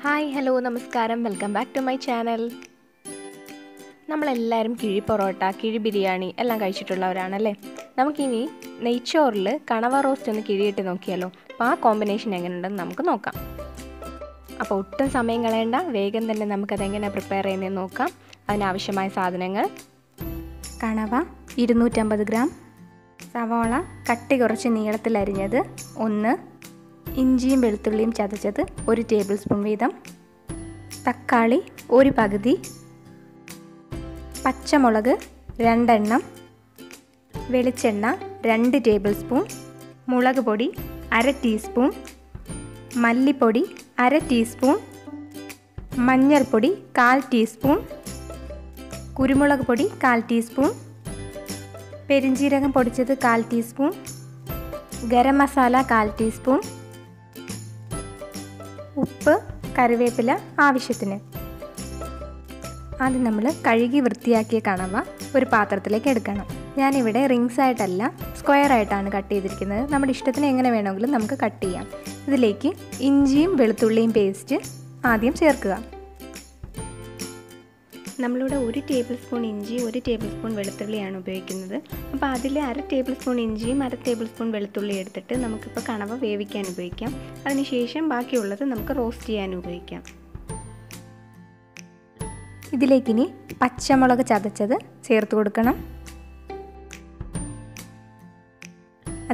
Hi hello നമസ്കാരം welcome back to my channel നമ്മളെല്ലാവരും കിഴി പൊറോട്ട കിഴി ബിരിയാണി എല്ലാം കഴിച്ചിട്ടുള്ളവരാണല്ലേ നമുക്കിനി നെയ്ച്ചോറിൽ കണവ റോസ്റ്റ് ഒന്ന് കിഴിയിട്ട് നോക്കിയാലോ അപ്പോൾ ആ കോമ്പിനേഷൻ എങ്ങനെയുണ്ടെന്ന് നമുക്ക് നോക്കാം അപ്പോൾ ഒട്ടും സമയം കളയണ്ട വേഗം തന്നെ നമുക്കതെങ്ങനെ പ്രിപ്പയർ ചെയ്യുന്നതെന്ന് നോക്കാം അതിനാവശ്യമായ സാധനങ്ങൾ കണവ 250 ഗ്രാം സവാള കട്ടി കുറച്ച് നീളത്തിൽ അരിഞ്ഞത് 1 ഇഞ്ചിയും വെളുത്തുള്ളിയും ചതച്ചത് 1 ടേബിൾ സ്പൂൺ വീതം തക്കാളി ഒരു പകുതി പച്ചമുളക് 2 വെളിച്ചെണ്ണ 2 ടേബിൾ സ്പൂൺ മുളക് പൊടി 1/2 ടീസ്പൂൺ മല്ലിപ്പൊടി 1/2 ടീസ്പൂൺ മഞ്ഞൾപ്പൊടി 1/4 ടീസ്പൂൺ കുരുമുളക് പൊടി 1/4 ടീസ്പൂൺ പെരിഞ്ചീരകം പൊടിച്ചത് 1/4 ടീസ്പൂൺ ഗരം മസാല 1/4 ടീസ്പൂൺ ഉപ്പ് കറിവേപ്പില ആവശ്യത്തിന് ആദ്യം നമ്മൾ കഴുകി വൃത്തിയാക്കിയ കണവ ഒരു പാത്രത്തിലേക്ക് എടുക്കണം ഞാനിവിടെ റിംഗ്സ് ആയിട്ടല്ല സ്ക്വയർ ആയിട്ടാണ് കട്ട് ചെയ്തിരിക്കുന്നത് നമ്മുടെ ഇഷ്ടത്തിന് എങ്ങനെ വേണമെങ്കിലും നമുക്ക് കട്ട് ചെയ്യാം ഇതിലേക്ക് ഇഞ്ചിയും വെളുത്തുള്ളിയും പേസ്റ്റ് ആദ്യം ചേർക്കുക നമ്മളിവിടെ 1 ടേബിൾ സ്പൂൺ ഇഞ്ചി 1 ടേബിൾ സ്പൂൺ വെളുത്തുള്ളിയാണ് ഉപയോഗിക്കുന്നത് അപ്പോൾ അതിൽ 1/2 ടേബിൾ സ്പൂൺ ഇഞ്ചിയും 1/2 ടേബിൾ സ്പൂൺ വെളുത്തുള്ളി എടുത്തിട്ട് നമുക്കിപ്പോൾ കണവ വേവിക്കാൻ ഉപയോഗിക്കാം അതിനുശേഷം ബാക്കിയുള്ളത് നമുക്ക് റോസ്റ്റ് ചെയ്യാൻ ഉപയോഗിക്കാം ഇതിലേക്കിനി പച്ചമുളക് ചതച്ചത് ചേർത്ത് കൊടുക്കണം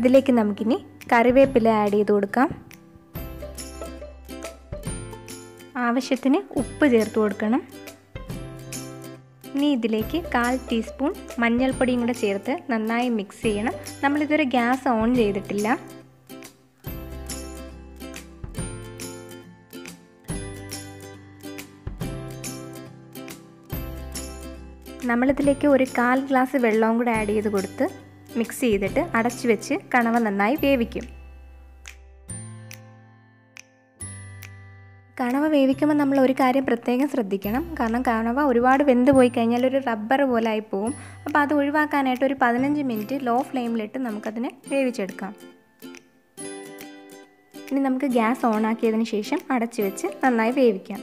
അതിലേക്ക് നമുക്കിനി കറിവേപ്പില ആഡ് ചെയ്ത് കൊടുക്കാം ആവശ്യത്തിന് ഉപ്പ് ചേർത്ത് കൊടുക്കണം ഇനി ഇതിലേക്ക് 1/4 ടീസ്പൂൺ മഞ്ഞൾപ്പൊടിയും കൂടെ ചേർത്ത് നന്നായി മിക്സ് ചെയ്യണം നമ്മളിതുവരെ ഗ്യാസ് ഓൺ ചെയ്തിട്ടില്ല നമ്മളിതിലേക്ക് ഒരു 1/4 ഗ്ലാസ് വെള്ളവും കൂടെ ആഡ് ചെയ്ത് കൊടുത്ത് മിക്സ് ചെയ്തിട്ട് അടച്ചു വെച്ച് കണവ നന്നായി വേവിക്കും കണവ വേവിക്കുമ്പോൾ നമ്മൾ ഒരു കാര്യം പ്രത്യേകം ശ്രദ്ധിക്കണം കാരണം കണവ ഒരുപാട് വെന്ത് പോയി കഴിഞ്ഞാൽ ഒരു റബ്ബർ പോലെ ആയി പോവും അപ്പോൾ അത് ഒഴിവാക്കാനായിട്ട് ഒരു 15 മിനിറ്റ് ലോ ഫ്ലെയിമിലിട്ട് നമുക്കതിനെ വേവിച്ചെടുക്കാം ഇനി നമുക്ക് ഗ്യാസ് ഓൺ ആക്കിയതിന് ശേഷം അടച്ചു വെച്ച് നന്നായി വേവിക്കാം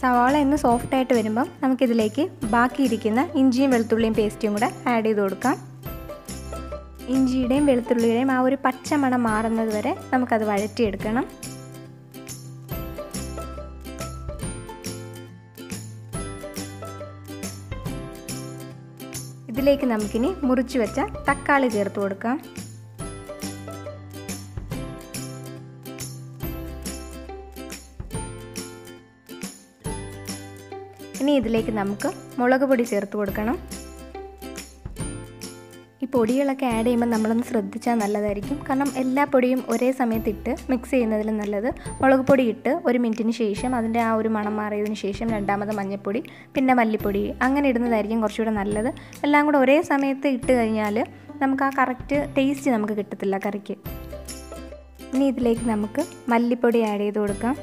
സവാള ഒന്ന് സോഫ്റ്റായിട്ട് വരുമ്പം നമുക്കിതിലേക്ക് ബാക്കിയിരിക്കുന്ന ഇഞ്ചിയും വെളുത്തുള്ളിയും പേസ്റ്റും കൂടെ ആഡ് ചെയ്ത് കൊടുക്കാം ഇഞ്ചിയുടെയും വെളുത്തുള്ളിയുടെയും ആ ഒരു പച്ച മണം മാറുന്നത് വരെ നമുക്കത് വഴറ്റിയെടുക്കണം ഇതിലേക്ക് നമുക്കിനി മുറിച്ച് വെച്ച തക്കാളി ചേർത്ത് കൊടുക്കാം ഇനി ഇതിലേക്ക് നമുക്ക് മുളക് പൊടി ചേർത്ത് കൊടുക്കണം ഈ പൊടികളൊക്കെ ആഡ് ചെയ്യുമ്പോൾ നമ്മളൊന്ന് ശ്രദ്ധിച്ചാൽ നല്ലതായിരിക്കും കാരണം എല്ലാ പൊടിയും ഒരേ സമയത്ത് ഇട്ട് മിക്സ് ചെയ്യുന്നതിലും നല്ലത് മുളക് പൊടി ഇട്ട് ഒരു മിനിറ്റിന് ശേഷം അതിൻ്റെ ആ ഒരു മണം മാറിയതിന് ശേഷം രണ്ടാമത് മഞ്ഞൾപ്പൊടി പിന്നെ മല്ലിപ്പൊടി അങ്ങനെ ഇടുന്നതായിരിക്കും കുറച്ചുകൂടെ നല്ലത് എല്ലാം കൂടെ ഒരേ സമയത്ത് ഇട്ട് കഴിഞ്ഞാൽ നമുക്ക് ആ കറക്റ്റ് ടേസ്റ്റ് നമുക്ക് കിട്ടത്തില്ല കറിക്ക് ഇനി ഇതിലേക്ക് നമുക്ക് മല്ലിപ്പൊടി ആഡ് ചെയ്ത് കൊടുക്കാം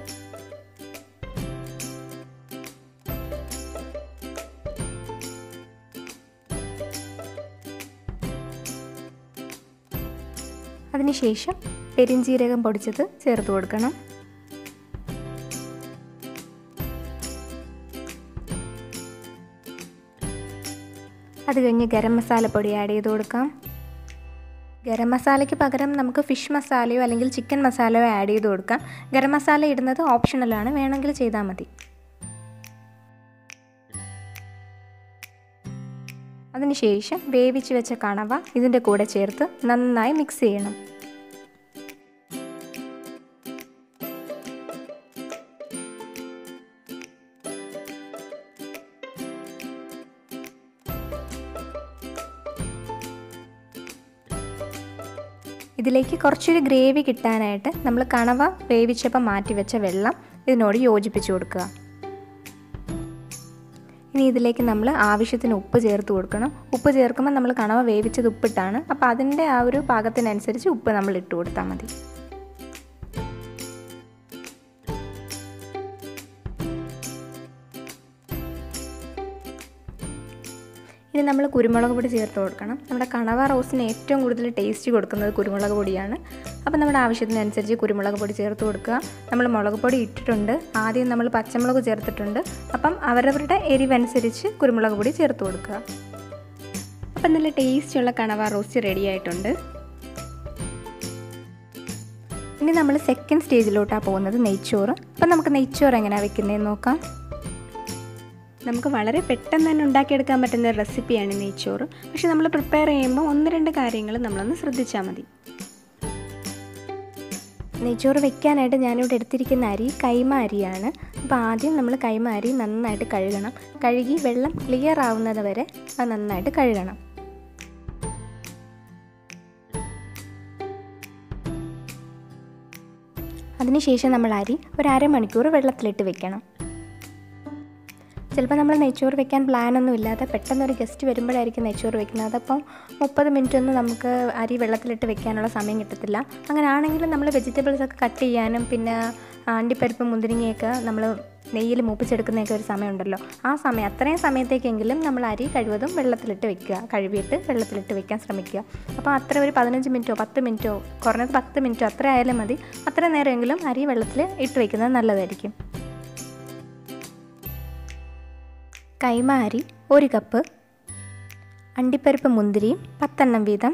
അതിനുശേഷം പെരിഞ്ചീരകം പൊടിച്ചത് ചേർത്ത് കൊടുക്കണം അത് കഴിഞ്ഞ് ഗരം മസാലപ്പൊടി ആഡ് ചെയ്ത് കൊടുക്കാം ഗരം മസാലയ്ക്ക് പകരം നമുക്ക് ഫിഷ് മസാലയോ അല്ലെങ്കിൽ ചിക്കൻ മസാലയോ ആഡ് ചെയ്ത് കൊടുക്കാം ഗരം മസാല ഇടുന്നത് ഓപ്ഷണലാണ് വേണമെങ്കിൽ ചെയ്താൽ മതി അതിനുശേഷം വേവിച്ച് വെച്ച കണവ ഇതിൻ്റെ കൂടെ ചേർത്ത് നന്നായി മിക്സ് ചെയ്യണം ഇതിലേക്ക് കുറച്ചൊരു ഗ്രേവി കിട്ടാനായിട്ട് നമ്മൾ കണവ വേവിച്ചപ്പോൾ മാറ്റി വെച്ച വെള്ളം ഇതിനോട് യോജിപ്പിച്ച് കൊടുക്കുക. ഇനി ഇതിലേക്ക് നമ്മൾ ആവശ്യത്തിന് ഉപ്പ് ചേർത്ത് കൊടുക്കണം. ഉപ്പ് ചേർക്കുമ്പോൾ നമ്മൾ കണവ വേവിച്ചത് ഉപ്പിട്ടാണ്, അപ്പോൾ അതിൻ്റെ ആ ഒരു പാകത്തിനനുസരിച്ച് ഉപ്പ് നമ്മൾ ഇട്ട് കൊടുത്താൽ മതി. ഇനി നമ്മൾ കുരുമുളക് പൊടി ചേർത്ത് കൊടുക്കണം. നമ്മുടെ കണവ റോസ്റ്റിന് ഏറ്റവും കൂടുതൽ ടേസ്റ്റ് കൊടുക്കുന്നത് കുരുമുളക് പൊടിയാണ്. അപ്പോൾ നമ്മുടെ ആവശ്യത്തിനനുസരിച്ച് കുരുമുളക് പൊടി ചേർത്ത് കൊടുക്കുക. നമ്മൾ മുളക് പൊടി ഇട്ടിട്ടുണ്ട്, ആദ്യം നമ്മൾ പച്ചമുളക് ചേർത്തിട്ടുണ്ട്. അപ്പം അവരവരുടെ എരിവനുസരിച്ച് കുരുമുളക് പൊടി ചേർത്ത് കൊടുക്കുക. അപ്പം നല്ല ടേസ്റ്റുള്ള കണവ റോസ്റ്റ് റെഡി ആയിട്ടുണ്ട്. ഇനി നമ്മൾ സെക്കൻഡ് സ്റ്റേജിലോട്ടാണ് പോകുന്നത്, നെയ്ച്ചോറ്. അപ്പം നമുക്ക് നെയ്ച്ചോറ് എങ്ങനെയാണ് വെക്കുന്നതെന്ന് നോക്കാം. നമുക്ക് വളരെ പെട്ടെന്ന് തന്നെ ഉണ്ടാക്കിയെടുക്കാൻ പറ്റുന്ന റെസിപ്പിയാണ് നെയ്ച്ചോറ്. പക്ഷെ നമ്മൾ പ്രിപ്പയർ ചെയ്യുമ്പോൾ ഒന്ന് രണ്ട് കാര്യങ്ങൾ നമ്മളൊന്ന് ശ്രദ്ധിച്ചാൽ മതി. നെയ്ച്ചോറ് വെക്കാനായിട്ട് ഞാനിവിടെ എടുത്തിരിക്കുന്ന അരി കൈമ അരിയാണ്. അപ്പോൾ ആദ്യം നമ്മൾ കൈമ അരി നന്നായിട്ട് കഴുകണം. കഴുകി വെള്ളം ക്ലിയർ ആവുന്നത് വരെ അത് നന്നായിട്ട് കഴുകണം. അതിനുശേഷം നമ്മൾ അരി ഒരു അരമണിക്കൂർ വെള്ളത്തിലിട്ട് വെക്കണം. ചിലപ്പോൾ നമ്മൾ നെയ്ച്ചോറ് വെക്കാൻ പ്ലാനൊന്നും ഇല്ലാതെ പെട്ടെന്നൊരു ഗസ്റ്റ് വരുമ്പോഴായിരിക്കും നെയ്ച്ചോറ് വെക്കുന്നത്. അതപ്പം 30 മിനിറ്റൊന്നും നമുക്ക് അരി വെള്ളത്തിലിട്ട് വെക്കാനുള്ള സമയം കിട്ടത്തില്ല. അങ്ങനെയാണെങ്കിലും നമ്മൾ വെജിറ്റബിൾസൊക്കെ കട്ട് ചെയ്യാനും പിന്നെ അണ്ടിപ്പരിപ്പ് മുന്തിരിങ്ങയൊക്കെ നമ്മൾ നെയ്യിൽ മൂപ്പിച്ചെടുക്കുന്നതൊക്കെ ഒരു സമയമുണ്ടല്ലോ, ആ സമയം അത്രയും സമയത്തേക്കെങ്കിലും നമ്മൾ അരി കഴിവതും വെള്ളത്തിലിട്ട് വെക്കുക. കഴുകിയിട്ട് വെള്ളത്തിലിട്ട് വെക്കാൻ ശ്രമിക്കുക. അപ്പോൾ അത്ര ഒരു 15 മിനിറ്റോ 10 മിനിറ്റോ കുറഞ്ഞത് 10 മിനിറ്റോ അത്ര ആയാലും മതി. അത്ര നേരമെങ്കിലും അരി വെള്ളത്തിൽ ഇട്ട് വെക്കുന്നത് നല്ലതായിരിക്കും. കൈമ അരി 1 കപ്പ്, അണ്ടിപ്പരിപ്പ് മുന്തിരിയും 10 എണ്ണം വീതം,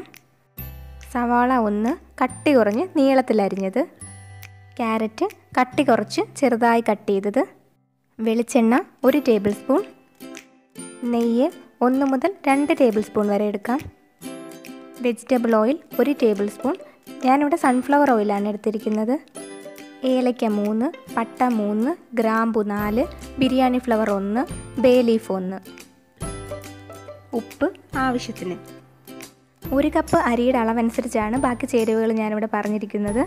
സവാള 1 കട്ടി കുറഞ്ഞ് നീളത്തിലരിഞ്ഞത്, ക്യാരറ്റ് കട്ടി കുറച്ച് ചെറുതായി കട്ട് ചെയ്തത്, വെളിച്ചെണ്ണ 1 ടേബിൾ സ്പൂൺ, നെയ്യ് 1 മുതൽ 2 ടേബിൾ സ്പൂൺ വരെ എടുക്കാം, വെജിറ്റബിൾ ഓയിൽ 1 ടേബിൾ സ്പൂൺ, ഞാനിവിടെ സൺഫ്ലവർ ഓയിലാണ് എടുത്തിരിക്കുന്നത്, ഏലയ്ക്ക 3, പട്ട 3, ഗ്രാമ്പു 4, ബിരിയാണി ഫ്ലവർ 1, ബേ ലീഫ് 1, ഉപ്പ് ആവശ്യത്തിന്. 1 കപ്പ് അരിയുടെ അളവനുസരിച്ചാണ് ബാക്കി ചേരുവകൾ ഞാനിവിടെ പറഞ്ഞിരിക്കുന്നത്.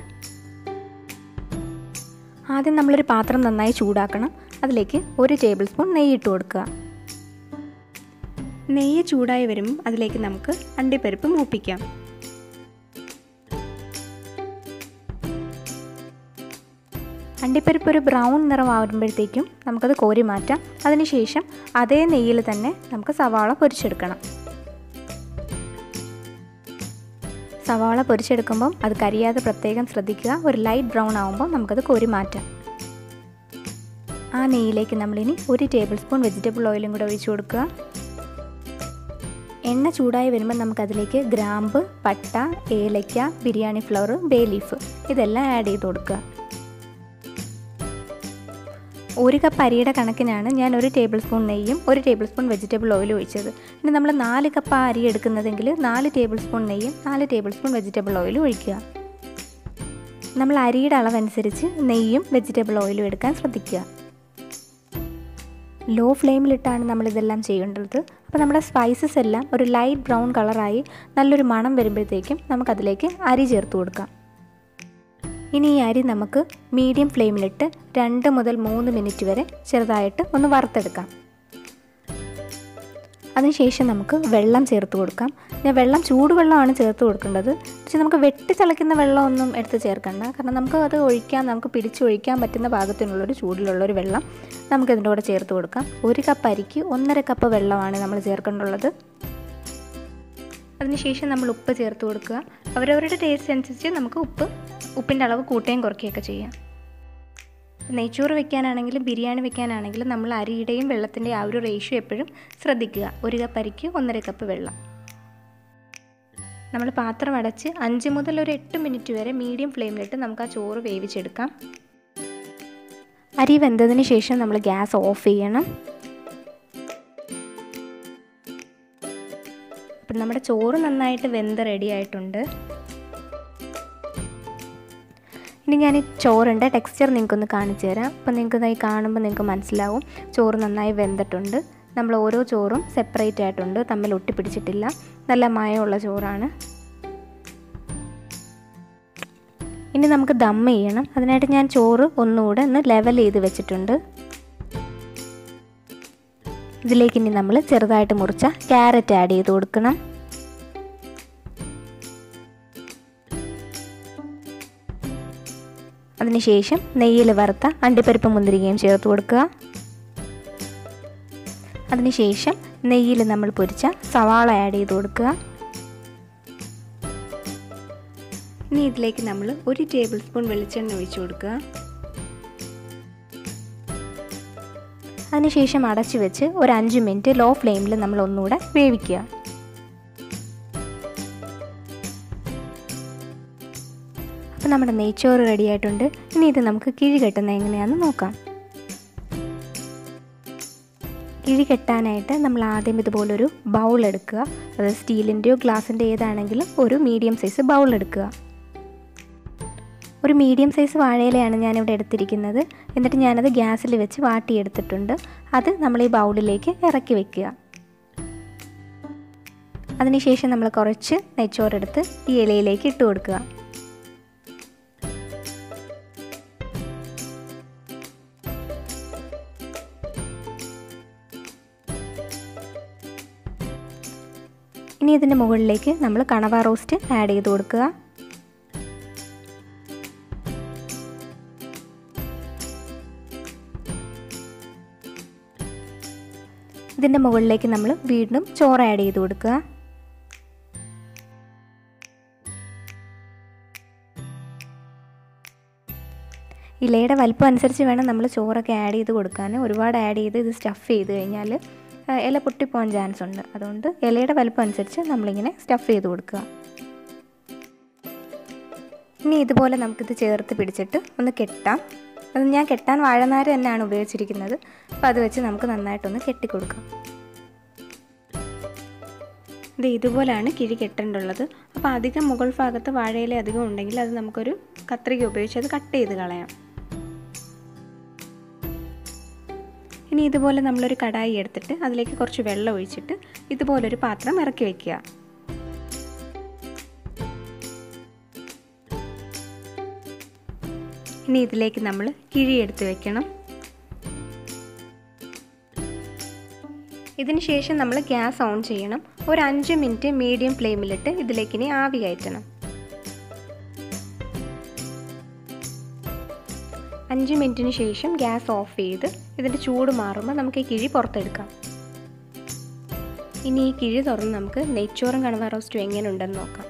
ആദ്യം നമ്മളൊരു പാത്രം നന്നായി ചൂടാക്കണം. അതിലേക്ക് 1 ടേബിൾ സ്പൂൺ നെയ്യ് ഇട്ട് കൊടുക്കുക. നെയ്യ് ചൂടായി വരുമ്പോൾ അതിലേക്ക് നമുക്ക് അണ്ടിപ്പരിപ്പ് മൂപ്പിക്കാം. അണ്ടിപ്പരിപ്പ് ഒരു ബ്രൗൺ നിറം ആവുമ്പോഴത്തേക്കും നമുക്കത് കോരി മാറ്റാം. അതിനുശേഷം അതേ നെയ്യിൽ തന്നെ നമുക്ക് സവാള പൊരിച്ചെടുക്കണം. സവാള പൊരിച്ചെടുക്കുമ്പം അത് കരിയാതെ പ്രത്യേകം ശ്രദ്ധിക്കുക. ഒരു ലൈറ്റ് ബ്രൗൺ ആവുമ്പോൾ നമുക്കത് കോരി മാറ്റാം. ആ നെയ്യിലേക്ക് നമ്മളിനി 1 ടേബിൾ സ്പൂൺ വെജിറ്റബിൾ ഓയിലും കൂടെ ഒഴിച്ചു കൊടുക്കുക. എണ്ണ ചൂടായി വരുമ്പോൾ നമുക്കതിലേക്ക് ഗ്രാമ്പ്, പട്ട, ഏലയ്ക്ക, ബിരിയാണി ഫ്ലവർ, ബേ ലീഫ് ഇതെല്ലാം ആഡ് ചെയ്ത് കൊടുക്കുക. 1 കപ്പ് അരിയുടെ കണക്കിനാണ് ഞാൻ 1 ടേബിൾ സ്പൂൺ നെയ്യും 1 ടേബിൾ സ്പൂൺ വെജിറ്റബിൾ ഓയിലും ഒഴിച്ചത്. പിന്നെ നമ്മൾ 4 കപ്പ് അരി എടുക്കുന്നതെങ്കിൽ 4 ടേബിൾ സ്പൂൺ നെയ്യും 4 ടേബിൾ സ്പൂൺ വെജിറ്റബിൾ ഓയിലും ഒഴിക്കുക. നമ്മൾ അരിയുടെ അളവനുസരിച്ച് നെയ്യും വെജിറ്റബിൾ ഓയിലും എടുക്കാൻ ശ്രദ്ധിക്കുക. ലോ ഫ്ലെയിമിലിട്ടാണ് നമ്മളിതെല്ലാം ചെയ്യേണ്ടത്. അപ്പോൾ നമ്മുടെ സ്പൈസസ് എല്ലാം ഒരു ലൈറ്റ് ബ്രൗൺ കളറായി നല്ലൊരു മണം വരുമ്പോഴത്തേക്കും നമുക്കതിലേക്ക് അരി ചേർത്ത് കൊടുക്കാം. ഇനി ഈ അരി നമുക്ക് മീഡിയം ഫ്ലെയിമിലിട്ട് 2 മുതൽ 3 മിനിറ്റ് വരെ ചെറുതായിട്ട് ഒന്ന് വറുത്തെടുക്കാം. അതിനുശേഷം നമുക്ക് വെള്ളം ചേർത്ത് കൊടുക്കാം. ഞാൻ ചൂടുവെള്ളമാണ് ചേർത്ത് കൊടുക്കേണ്ടത്. പക്ഷേ നമുക്ക് വെട്ടിച്ചളയ്ക്കുന്ന വെള്ളമൊന്നും എടുത്ത് ചേർക്കണ്ട, കാരണം നമുക്ക് അത് ഒഴിക്കാൻ പിടിച്ചൊഴിക്കാൻ പറ്റുന്ന പാകത്തിനുള്ളൊരു ചൂടിലുള്ളൊരു വെള്ളം നമുക്കിതിൻ്റെ കൂടെ ചേർത്ത് കൊടുക്കാം. 1 കപ്പ് അരിക്ക് 1.5 കപ്പ് വെള്ളമാണ് നമ്മൾ ചേർക്കേണ്ടുള്ളത്. അതിനുശേഷം നമ്മൾ ഉപ്പ് ചേർത്ത് കൊടുക്കുക. അവരവരുടെ ടേസ്റ്റ് അനുസരിച്ച് നമുക്ക് ഉപ്പിൻ്റെ അളവ് കൂട്ടുകയും കുറയ്ക്കുകയൊക്കെ ചെയ്യാം. നെയ്ച്ചോറ് വെക്കാനാണെങ്കിലും ബിരിയാണി വെക്കാനാണെങ്കിലും നമ്മൾ അരിയുടെയും വെള്ളത്തിൻ്റെയും ആ ഒരു റേഷ്യോ എപ്പോഴും ശ്രദ്ധിക്കുക. 1 കപ്പ് അരിക്ക് 1.5 കപ്പ് വെള്ളം. നമ്മൾ പാത്രം അടച്ച് 5 മുതൽ 8 മിനിറ്റ് വരെ മീഡിയം ഫ്ലെയിമിലിട്ട് നമുക്ക് ആ ചോറ് വേവിച്ചെടുക്കാം. അരി വെന്തതിന് ശേഷം നമ്മൾ ഗ്യാസ് ഓഫ് ചെയ്യണം. അപ്പം നമ്മുടെ ചോറ് നന്നായിട്ട് വെന്ത് റെഡി ആയിട്ടുണ്ട്. ഇനി ഞാൻ ഈ ചോറിൻ്റെ ടെക്സ്ചർ നിങ്ങൾക്കൊന്ന് കാണിച്ചു തരാം. അപ്പം നിങ്ങൾക്കിതായി കാണുമ്പോൾ നിങ്ങൾക്ക് മനസ്സിലാവും ചോറ് നന്നായി വെന്തിട്ടുണ്ട്. നമ്മൾ ഓരോ ചോറും സെപ്പറേറ്റ് ആയിട്ടുണ്ട്, തമ്മിൽ ഒട്ടിപ്പിടിച്ചിട്ടില്ല. നല്ല മയമുള്ള ചോറാണ്. ഇനി നമുക്ക് ദം ചെയ്യണം. അതിനായിട്ട് ഞാൻ ചോറ് ഒന്നുകൂടെ ഒന്ന് ലെവൽ ചെയ്ത് വെച്ചിട്ടുണ്ട്. ഇതിലേക്ക് ഇനി നമ്മൾ ചെറുതായിട്ട് മുറിച്ച ക്യാരറ്റ് ആഡ് ചെയ്ത് കൊടുക്കണം. അതിനുശേഷം നെയ്യിൽ വറുത്ത അണ്ടിപ്പരിപ്പ് മുന്തിരിങ്ങയും ചേർത്ത് കൊടുക്കുക. അതിനുശേഷം നെയ്യിൽ നമ്മൾ പൊരിച്ച സവാള ആഡ് ചെയ്ത് കൊടുക്കുക. ഇനി ഇതിലേക്ക് നമ്മൾ 1 ടേബിൾ സ്പൂൺ വെളിച്ചെണ്ണ ഒഴിച്ചു കൊടുക്കുക. അതിനുശേഷം അടച്ചു വെച്ച് ഒരു 5 മിനിറ്റ് ലോ ഫ്ലെയിമിൽ നമ്മൾ ഒന്നുകൂടെ വേവിക്കുക. അപ്പോൾ നമ്മുടെ നെയ്ച്ചോറ് റെഡിയായിട്ടുണ്ട്. ഇനി ഇത് നമുക്ക് കിഴി കെട്ടുന്നത് എങ്ങനെയാണെന്ന് നോക്കാം. കിഴി കെട്ടാനായിട്ട് നമ്മൾ ആദ്യം ഇതുപോലൊരു ബൗൾ എടുക്കുക. അത് സ്റ്റീലിൻ്റെയോ ഗ്ലാസിൻ്റെ ഏതാണെങ്കിലും ഒരു മീഡിയം സൈസ് ബൗൾ എടുക്കുക. ഒരു മീഡിയം സൈസ് വാഴയിലയാണ് ഞാനിവിടെ എടുത്തിരിക്കുന്നത്. എന്നിട്ട് ഞാനത് ഗ്യാസിൽ വെച്ച് വാട്ടിയെടുത്തിട്ടുണ്ട്. അത് നമ്മൾ ഈ ബൗളിലേക്ക് ഇറക്കി വെക്കുക. അതിനുശേഷം നമ്മൾ കുറച്ച് നെയ്ച്ചോറെടുത്ത് ഈ ഇലയിലേക്ക് ഇട്ട് കൊടുക്കുക. ഇനി ഇതിൻ്റെ മുകളിലേക്ക് നമ്മൾ കണവ റോസ്റ്റ് ആഡ് ചെയ്ത് കൊടുക്കുക. ഇതിൻ്റെ മുകളിലേക്ക് നമ്മൾ വീണ്ടും ചോറ് ആഡ് ചെയ്ത് കൊടുക്കുക. ഇലയുടെ വലിപ്പം അനുസരിച്ച് വേണം നമ്മൾ ചോറൊക്കെ ആഡ് ചെയ്ത് കൊടുക്കാൻ. ഒരുപാട് ആഡ് ചെയ്ത് ഇത് സ്റ്റഫ് ചെയ്ത് കഴിഞ്ഞാൽ ഇല പൊട്ടിപ്പോകാൻ ചാൻസ് ഉണ്ട്. അതുകൊണ്ട് ഇലയുടെ വലുപ്പം അനുസരിച്ച് നമ്മളിങ്ങനെ സ്റ്റഫ് ചെയ്ത് കൊടുക്കുക. ഇനി ഇതുപോലെ നമുക്കിത് ചേർത്ത് പിടിച്ചിട്ട് ഒന്ന് കെട്ടാം. അത് ഞാൻ കെട്ടാൻ വാഴനാര് തന്നെയാണ് ഉപയോഗിച്ചിരിക്കുന്നത്. അപ്പോൾ അത് വെച്ച് നമുക്ക് നന്നായിട്ടൊന്ന് കെട്ടിക്കൊടുക്കാം. ഇത് ഇതുപോലെയാണ് കിഴി കെട്ടേണ്ടുള്ളത്. അപ്പോൾ അധികം മുകൾ ഭാഗത്ത് വാഴയില അധികം ഉണ്ടെങ്കിൽ അത് നമുക്കൊരു കത്രിക ഉപയോഗിച്ച് അത് കട്ട് ചെയ്ത് കളയാം. ഇനി ഇതുപോലെ നമ്മളൊരു കടായി എടുത്തിട്ട് അതിലേക്ക് കുറച്ച് വെള്ളം ഒഴിച്ചിട്ട് ഇതുപോലൊരു പാത്രം ഇറക്കി വയ്ക്കുക. ഇനി ഇതിലേക്ക് നമ്മൾ കിഴി എടുത്ത് വയ്ക്കണം. ഇതിന് ശേഷം നമ്മൾ ഗ്യാസ് ഓൺ ചെയ്യണം. ഒരു 5 മിനിറ്റ് മീഡിയം ഫ്ലെയിമിലിട്ട് ഇതിലേക്ക് ഇനി ആവി കയറ്റണം. 5 മിനിറ്റിന് ശേഷം ഗ്യാസ് ഓഫ് ചെയ്ത് ഇതിൻ്റെ ചൂട് മാറുമ്പോൾ നമുക്ക് ഈ കിഴി പുറത്തെടുക്കാം. ഇനി ഈ കിഴി തുറന്ന് നമുക്ക് നെയ്ച്ചോറും കണവ റോസ്റ്റും എങ്ങനെ ഉണ്ടെന്ന് നോക്കാം.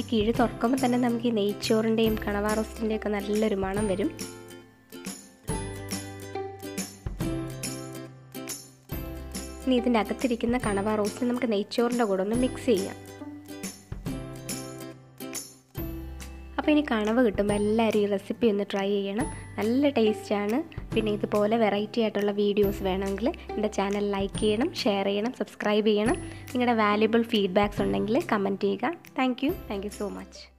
ഈ കിഴി തുറക്കുമ്പോൾ തന്നെ നമുക്ക് ഈ നെയ്ച്ചോറിൻ്റെയും കണവ റോസ്റ്റിൻ്റെയും ഒക്കെ നല്ലൊരു മണം വരും. ഇനി ഇതിൻ്റെ അകത്തിരിക്കുന്ന കണവ റോസ്റ്റ് നമുക്ക് നെയ്ച്ചോറിൻ്റെ കൂടെ ഒന്ന് മിക്സ് ചെയ്യാം. അപ്പോൾ ഇനി കണവ കിട്ടുമ്പോൾ എല്ലാവരും ഈ റെസിപ്പി ഒന്ന് ട്രൈ ചെയ്യണം. നല്ല ടേസ്റ്റാണ്. പിന്നെ ഇതുപോലെ വെറൈറ്റി ആയിട്ടുള്ള വീഡിയോസ് വേണമെങ്കിൽ എൻ്റെ ചാനൽ ലൈക്ക് ചെയ്യണം, ഷെയർ ചെയ്യണം, സബ്സ്ക്രൈബ് ചെയ്യണം. നിങ്ങളുടെ വാല്യുബിൾ ഫീഡ്ബാക്ക്സ് ഉണ്ടെങ്കിൽ കമൻറ്റ് ചെയ്യുക. Thank you so much.